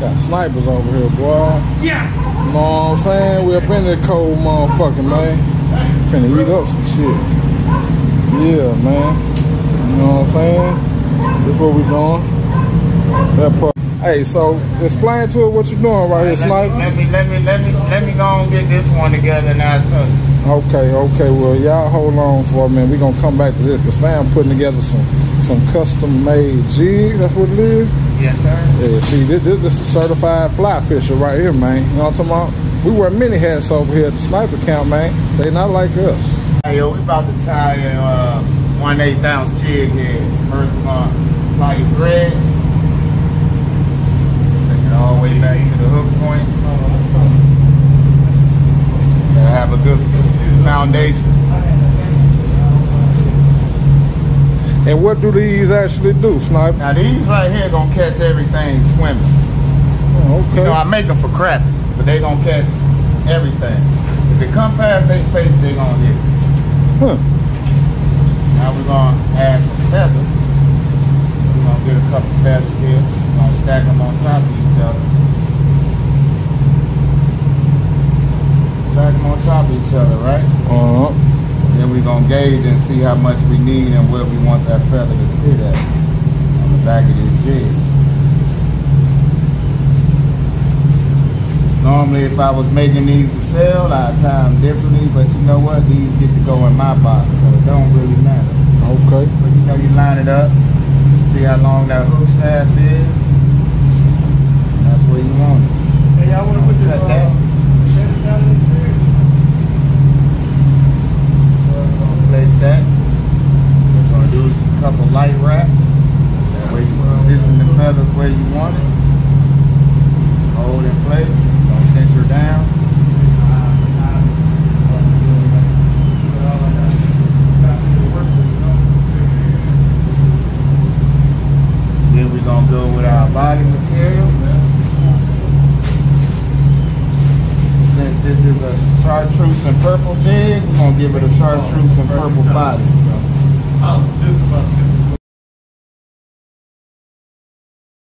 Got snipers over here, boy. Yeah. You know what I'm saying? We up in that cold motherfucking, man. Finna eat up some shit. Yeah, man. You know what I'm saying? This what we doing. That part. Hey, so explain to it what you doing right here, sniper. Let me go and get this one together now, son. Okay, okay, well, y'all hold on for a minute. We're going to come back to this, because fam putting together some custom-made jigs. That's what it is? Yes, sir. Yeah, see, this is a certified fly fisher right here, man. You know what I'm talking about? We wear many hats over here at the sniper camp, man. They not like us. Hey, yo, we about to tie a 1/8-ounce jig here. First of all, apply your threads. Take it all the way back to the hook point. Gotta have a good foundation. And what do these actually do, Sniper? Now these right here gonna catch everything swimming. Oh, okay. You know, I make them for crapping, but they gonna catch everything. If they come past their face, they gonna hit it. Huh. Now we're gonna add some feathers. We're gonna get a couple feathers here. We're gonna stack them on top of each other. Stack them on top of each other, right? Then we're going to gauge and see how much we need and where we want that feather to sit at on the back of this jig. Normally, if I was making these to sell, I'd tie them differently, but you know what? These get to go in my box, so it don't really matter. Okay. But you know, you line it up, see how long that hook shaft is. That's where you want it. Hey, y'all want to put this on? That. We're going to do a couple light wraps. That way you position the feathers where you want it. Hold in place. Don't center down. Then we're going to go with our body material. Since this is a chartreuse and purple jig, we're going to give it a chartreuse and purple body.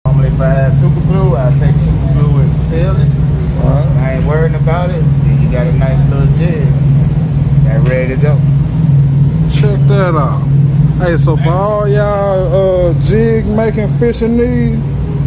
Normally if I had super glue, I'd take super glue and seal it. I ain't worried about it. Then you got a nice little jig. That ready to go. Check that out. Hey, so for all y'all jig making fishing needs,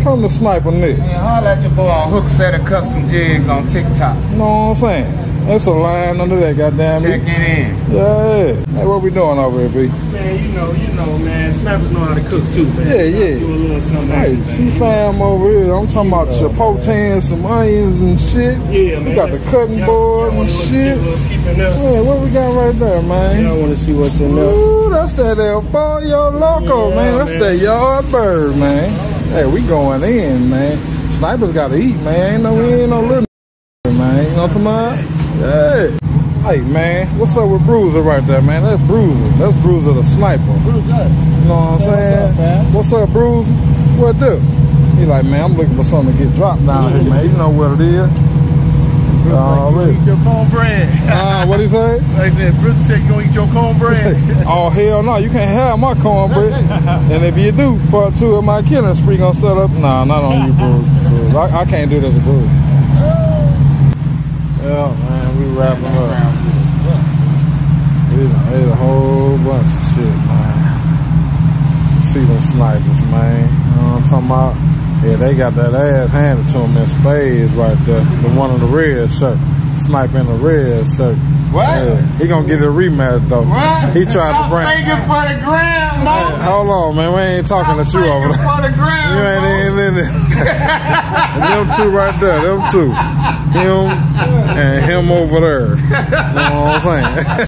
come to Sniper Nick. Man, holler at your boy on Hook Set of Custom Jigs on TikTok. You know what I'm saying? That's a line under that, goddamn. Check it in. Yeah. Hey, what we doing over here, B? Man, you know, man. Snipers know how to cook too, man. Yeah, yeah. Do a little something. Hey, she fam over here. I'm talking about Chipotle and some onions and shit. Yeah, man. We got the cutting board and shit. Yeah, what we got right there, man? Y'all want to see what's in there? Ooh, that's that El Pollo Loco, man. That's that yard bird, man. Hey, we going in, man. Snipers gotta eat, man. We ain't no little man. You know what I'm talking about? Hey, man, what's up with Bruiser right there, man? That's Bruiser. That's Bruiser the sniper. Bruiser. You know what I'm saying? What's up, Bruiser? What do? He like, man, I'm looking for something to get dropped down here, man. You know what it is. Really? Eat your cornbread. What he say? Like that, Bruiser said you gonna eat your cornbread. Oh hell no, you can't have my cornbread. And if you do, part two of my killing spree gonna start up. Nah, not on you, Bruiser. I can't do that to Bruiser. Yeah, man, we wrapping up. We done ate a whole bunch of shit, man. See them snipers, man. You know what I'm talking about? Yeah, they got that ass handed to them in spades right there. The one in the red shirt. Sniper in the red shirt. What? Yeah, he gonna get a rematch though. What? He tried to bring. Thinking for the gram, man. Hold on, man. We ain't talking to you over there. For the gram, you ain't in it. Them two right there. Them two. Him and him over there. You know what I'm saying?